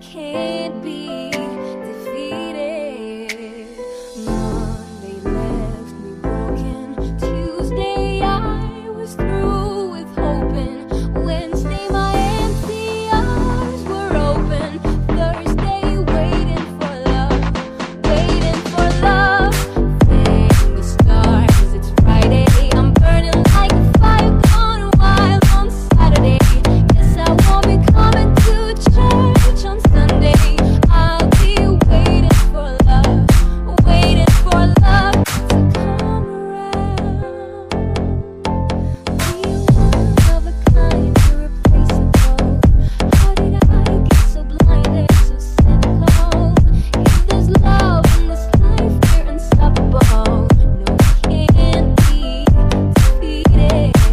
can't be defeated. Monday left me broken. Tuesday I was through with hoping. Wednesday my empty arms were open. Thursday waiting for love, waiting for love. Thank the stars, it's Friday. I'm burning like a fire, gone wild on Saturday. Guess I won't be coming to church on Sunday. I'll be waiting for love to come around. We want love a kind, irreplaceable. How did I get so blinded, so cynical? If there's love in this life, we're unstoppable. No, we can't be defeated. Monday left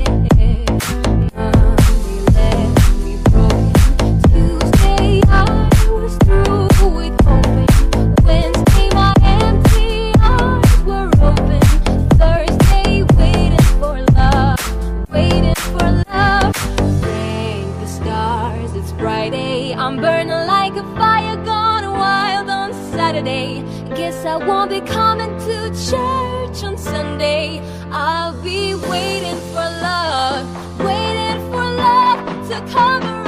me broken. Tuesday I was through with hoping. Wednesday my empty arms were open. Thursday waiting for love, waiting for love. Thank the stars, it's Friday. I'm burning like a fire, gone wild on Saturday. Guess I won't be coming to church on Sunday. I'll be waiting for love to come around.